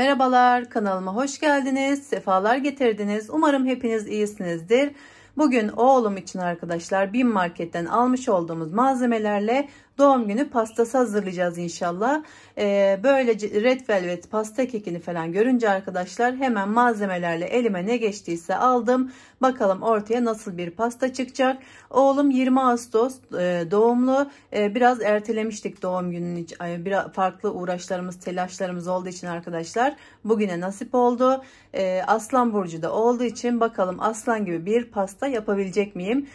Merhabalar, kanalıma hoş geldiniz, sefalar getirdiniz. Umarım hepiniz iyisinizdir. Bugün oğlum için arkadaşlar BİM marketten almış olduğumuz malzemelerle doğum günü pastası hazırlayacağız inşallah. Böyle Red Velvet pasta kekini falan görünce arkadaşlar hemen malzemelerle elime ne geçtiyse aldım. Bakalım ortaya nasıl bir pasta çıkacak. Oğlum 20 Ağustos doğumlu. Biraz ertelemiştik doğum gününü. Biraz farklı uğraşlarımız, telaşlarımız olduğu için arkadaşlar bugüne nasip oldu. Aslan burcu da olduğu için bakalım aslan gibi bir pasta yapabilecek miyim?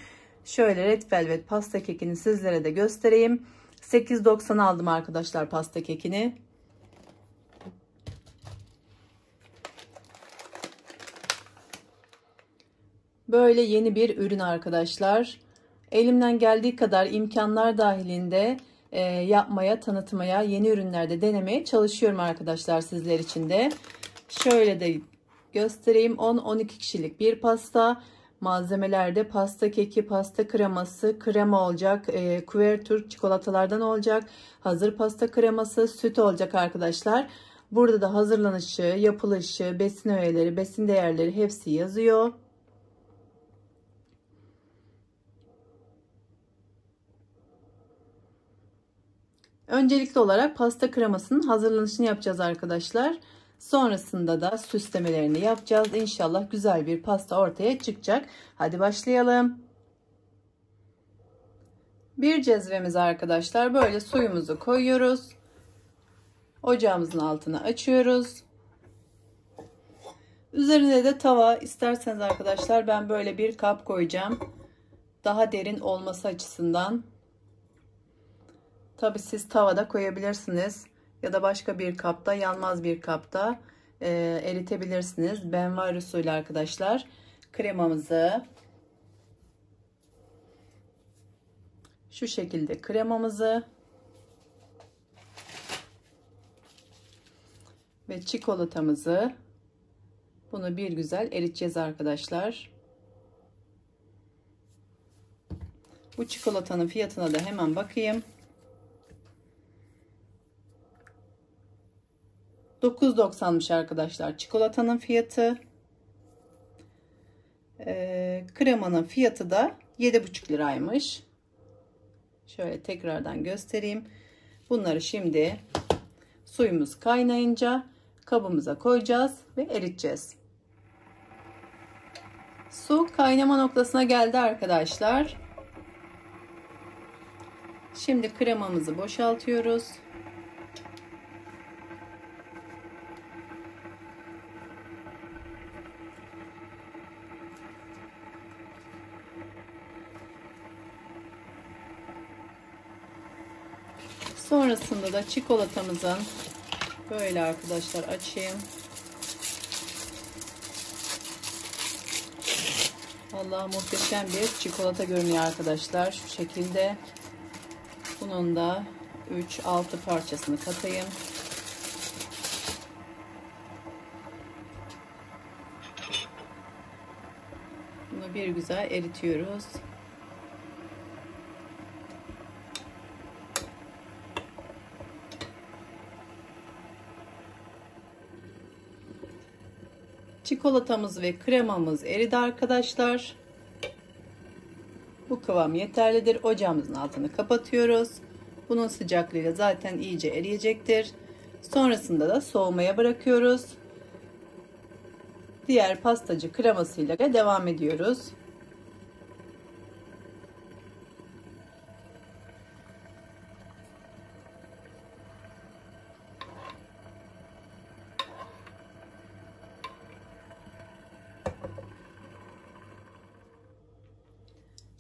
Şöyle Red Velvet pasta kekini sizlere de göstereyim. 8.90 aldım arkadaşlar pasta kekini. Böyle yeni bir ürün arkadaşlar. Elimden geldiği kadar imkanlar dahilinde yapmaya, tanıtmaya, yeni ürünlerde denemeye çalışıyorum arkadaşlar sizler için de. Şöyle de göstereyim. 10-12 kişilik bir pasta. Malzemelerde pasta keki, pasta kreması, krema olacak, kuvertür çikolatalardan olacak, hazır pasta kreması, süt olacak arkadaşlar. Burada da hazırlanışı, yapılışı, besin öğeleri, besin değerleri hepsi yazıyor. Öncelikli olarak pasta kremasının hazırlanışını yapacağız arkadaşlar. Sonrasında da süslemelerini yapacağız. İnşallah güzel bir pasta ortaya çıkacak. Hadi başlayalım. Bir cezvemize arkadaşlar böyle suyumuzu koyuyoruz. Ocağımızın altına açıyoruz. Üzerine de tava isterseniz arkadaşlar ben böyle bir kap koyacağım. Daha derin olması açısından. Tabii siz tavada koyabilirsiniz. Ya da başka bir kapta, yanmaz bir kapta eritebilirsiniz. Benvari usulü arkadaşlar kremamızı şu şekilde ve çikolatamızı bunu bir güzel eriteceğiz arkadaşlar. Bu çikolatanın fiyatına da hemen bakayım. 9.90'mış arkadaşlar çikolatanın fiyatı. Kremanın fiyatı da 7.5 liraymış. Şöyle tekrardan göstereyim. Bunları şimdi suyumuz kaynayınca kabımıza koyacağız ve eriteceğiz. Su kaynama noktasına geldi arkadaşlar. Şimdi kremamızı boşaltıyoruz. Sonrasında da çikolatamızın böyle arkadaşlar açayım. Vallahi muhteşem bir çikolata görünüyor arkadaşlar. Şu şekilde bunun da 3-6 parçasını katayım. Bunu bir güzel eritiyoruz. Çikolatamız ve kremamız eridi arkadaşlar. Bu kıvam yeterlidir. Ocağımızın altını kapatıyoruz. Bunun sıcaklığıyla zaten iyice eriyecektir. Sonrasında da soğumaya bırakıyoruz. Diğer pastacı kremasıyla devam ediyoruz.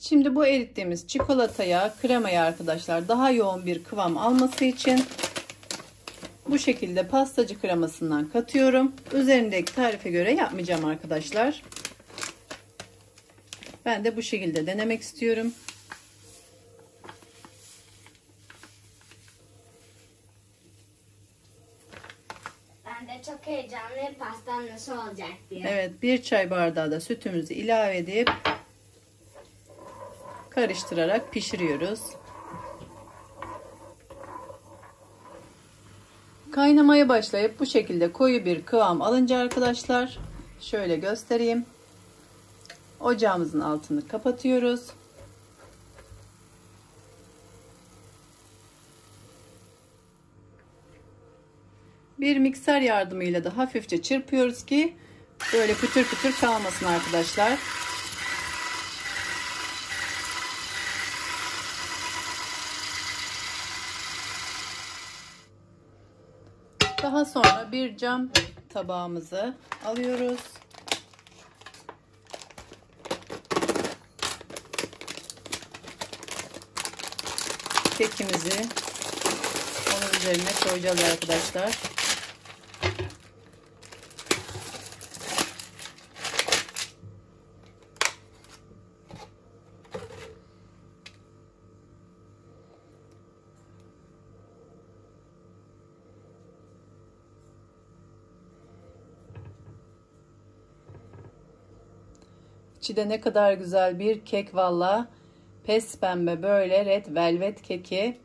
Şimdi bu erittiğimiz çikolataya, kremaya arkadaşlar daha yoğun bir kıvam alması için bu şekilde pastacı kremasından katıyorum. Üzerindeki tarife göre yapmayacağım arkadaşlar. Ben de bu şekilde denemek istiyorum. Ben de çok heyecanlıyım pastam nasıl olacak diye. Evet, bir çay bardağı da sütümüzü ilave edip karıştırarak pişiriyoruz. Kaynamaya başlayıp bu şekilde koyu bir kıvam alınca arkadaşlar, şöyle göstereyim. Ocağımızın altını kapatıyoruz. Bir mikser yardımıyla da hafifçe çırpıyoruz ki böyle pütür pütür kalmasın arkadaşlar. Daha sonra bir cam tabağımızı alıyoruz. Kekimizi onun üzerine koyacağız arkadaşlar. İçi de ne kadar güzel bir kek valla. Pes pembe böyle Red Velvet keki.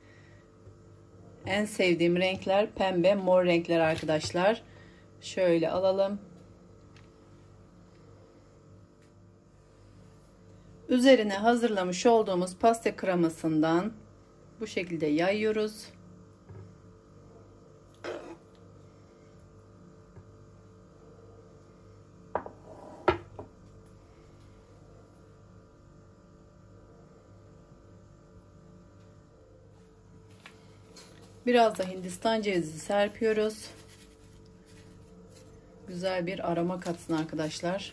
En sevdiğim renkler pembe, mor renkler arkadaşlar. Şöyle alalım. Üzerine hazırlamış olduğumuz pasta kremasından bu şekilde yayıyoruz. Biraz da Hindistan cevizi serpiyoruz. Güzel bir aroma katsın arkadaşlar.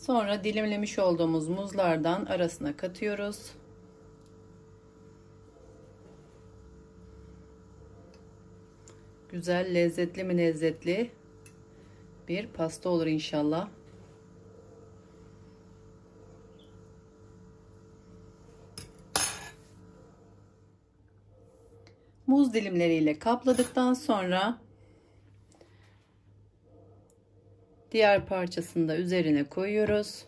Sonra dilimlemiş olduğumuz muzlardan arasına katıyoruz. Güzel, lezzetli mi lezzetli bir pasta olur inşallah. Muz dilimleriyle kapladıktan sonra diğer parçasını da üzerine koyuyoruz.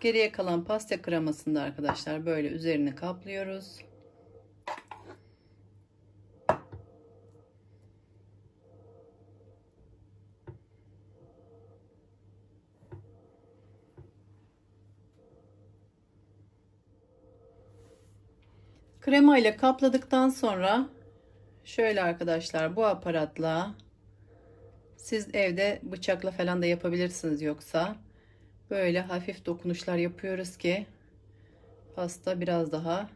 Geriye kalan pasta kremasını da arkadaşlar böyle üzerine kaplıyoruz. Krema ile kapladıktan sonra şöyle arkadaşlar, bu aparatla, siz evde bıçakla falan da yapabilirsiniz yoksa. Böyle hafif dokunuşlar yapıyoruz ki pasta biraz daha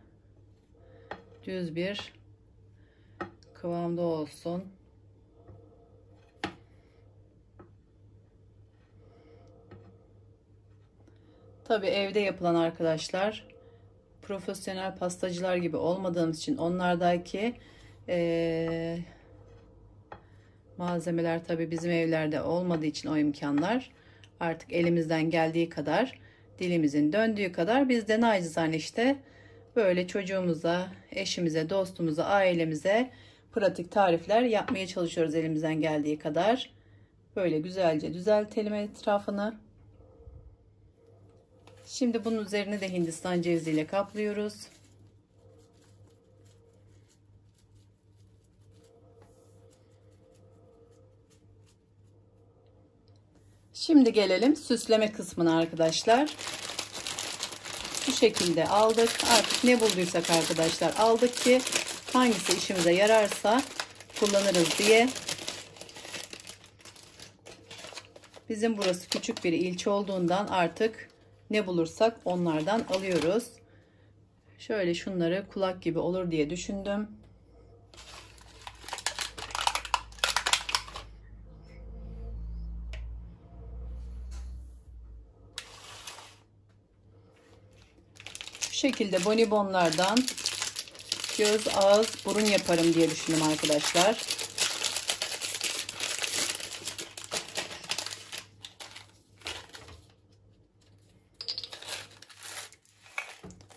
düz bir kıvamda olsun. Tabii evde yapılan arkadaşlar, profesyonel pastacılar gibi olmadığımız için onlardaki malzemeler tabii bizim evlerde olmadığı için o imkanlar. Artık elimizden geldiği kadar, dilimizin döndüğü kadar biz de nacizane işte böyle çocuğumuza, eşimize, dostumuza, ailemize pratik tarifler yapmaya çalışıyoruz elimizden geldiği kadar. Böyle güzelce düzeltelim etrafını. Şimdi bunun üzerine de Hindistan ceviziyle kaplıyoruz. Şimdi gelelim süsleme kısmına arkadaşlar. Bu şekilde aldık. Artık ne bulduysak arkadaşlar aldık ki hangisi işimize yararsa kullanırız diye. Bizim burası küçük bir ilçe olduğundan artık ne bulursak onlardan alıyoruz. Şöyle şunları kulak gibi olur diye düşündüm. Şekilde bonibonlardan göz, ağız, burun yaparım diye düşündüm arkadaşlar.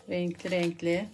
Renkli renkli.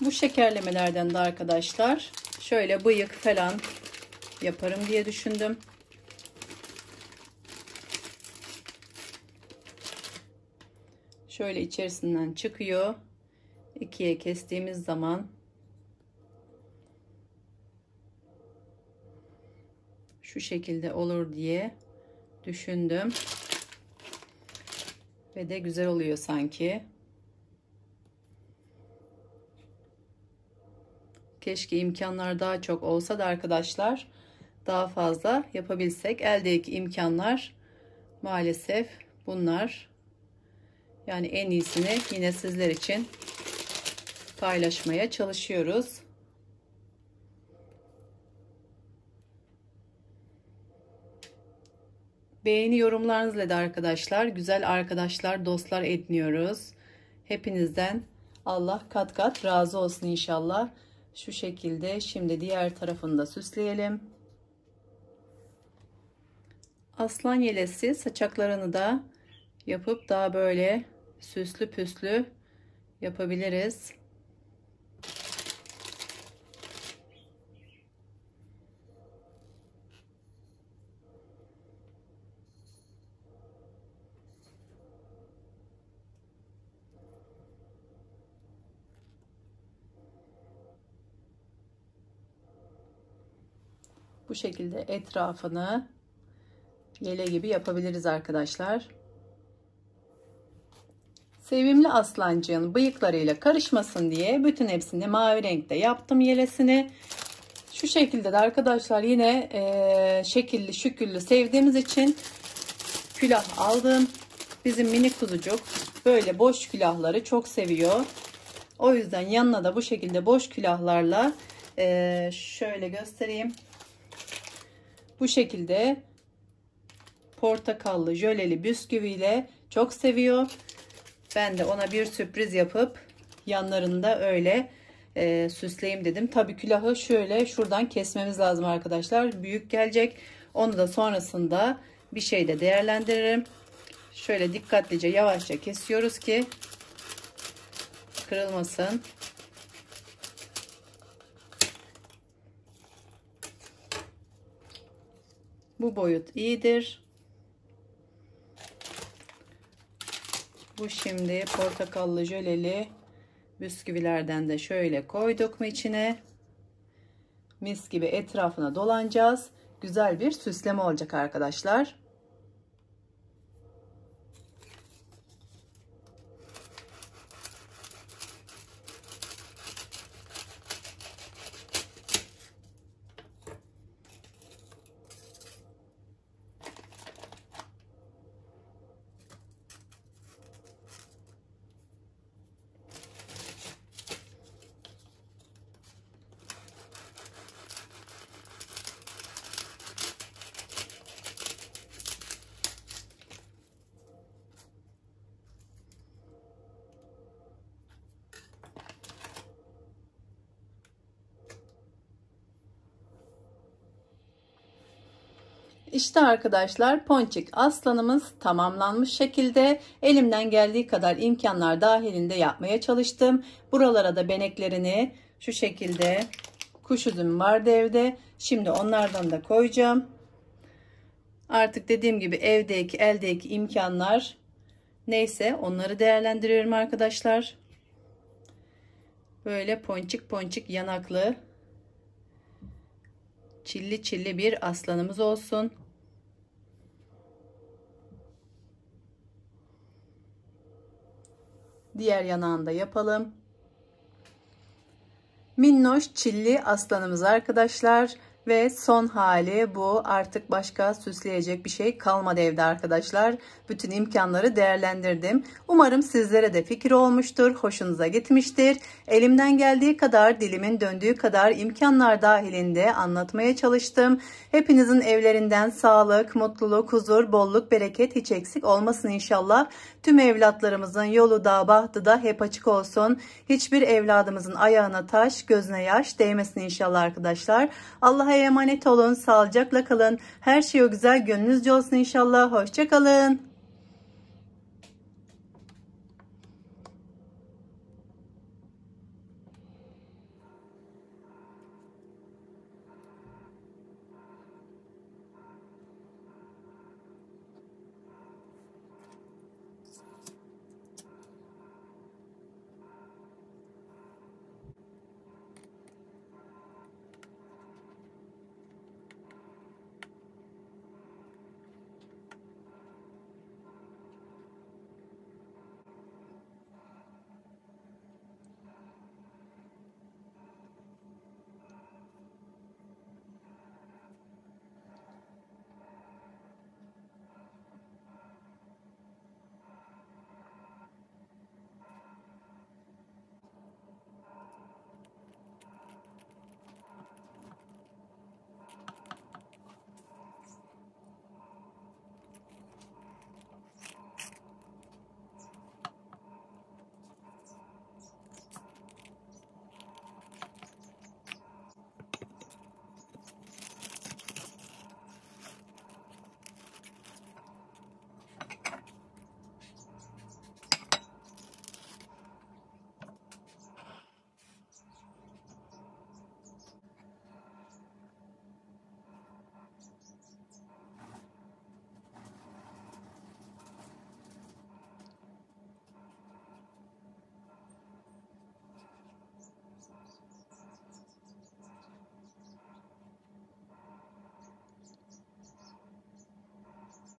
Bu şekerlemelerden de arkadaşlar şöyle bıyık falan yaparım diye düşündüm. Şöyle içerisinden çıkıyor. İkiye kestiğimiz zaman şu şekilde olur diye düşündüm. Ve de güzel oluyor sanki. Keşke imkanlar daha çok olsa da arkadaşlar daha fazla yapabilsek. Eldeki imkanlar maalesef bunlar. Yani en iyisini yine sizler için paylaşmaya çalışıyoruz. Beğeni yorumlarınızla da arkadaşlar güzel arkadaşlar, dostlar ediniyoruz. Hepinizden Allah kat kat razı olsun inşallah. Şu şekilde şimdi diğer tarafını da süsleyelim. Aslan yelesi saçaklarını da yapıp daha böyle süslü püslü yapabiliriz. Bu şekilde etrafını yele gibi yapabiliriz arkadaşlar. Sevimli aslancığın bıyıklarıyla karışmasın diye bütün hepsini mavi renkte yaptım yelesini. Şu şekilde de arkadaşlar yine şekilli şüküllü sevdiğimiz için külah aldım. Bizim minik kuzucuk böyle boş külahları çok seviyor. O yüzden yanına da bu şekilde boş külahlarla şöyle göstereyim. Bu şekilde portakallı jöleli bisküviyle çok seviyor. Ben de ona bir sürpriz yapıp yanlarında öyle süsleyeyim dedim. Tabii külahı şöyle şuradan kesmemiz lazım arkadaşlar. Büyük gelecek. Onu da sonrasında bir şeyde değerlendiririm. Şöyle dikkatlice yavaşça kesiyoruz ki kırılmasın. Bu boyut iyidir. Bu şimdi portakallı jöleli bisküvilerden de şöyle koyduk mu içine. Mis gibi etrafına dolanacağız. Güzel bir süsleme olacak arkadaşlar. İşte arkadaşlar ponçik aslanımız tamamlanmış şekilde elimden geldiği kadar imkanlar dahilinde yapmaya çalıştım. Buralara da beneklerini şu şekilde kuş üzümü vardı evde. Şimdi onlardan da koyacağım. Artık dediğim gibi evdeki eldeki imkanlar neyse onları değerlendiriyorum arkadaşlar. Böyle ponçik ponçik yanaklı. Çilli çilli bir aslanımız olsun. Diğer yanağını da yapalım. Minnoş çilli aslanımız arkadaşlar. Ve son hali bu. Artık başka süsleyecek bir şey kalmadı evde arkadaşlar. Bütün imkanları değerlendirdim. Umarım sizlere de fikir olmuştur. Hoşunuza gitmiştir. Elimden geldiği kadar, dilimin döndüğü kadar imkanlar dahilinde anlatmaya çalıştım. Hepinizin evlerinden sağlık, mutluluk, huzur, bolluk, bereket hiç eksik olmasın inşallah. Tüm evlatlarımızın yolu da bahtı da hep açık olsun. Hiçbir evladımızın ayağına taş, gözüne yaş değmesin inşallah arkadaşlar. Allah'a emanet olun, sağlıcakla kalın. Her şey o güzel gönlünüzce olsun inşallah. Hoşça kalın.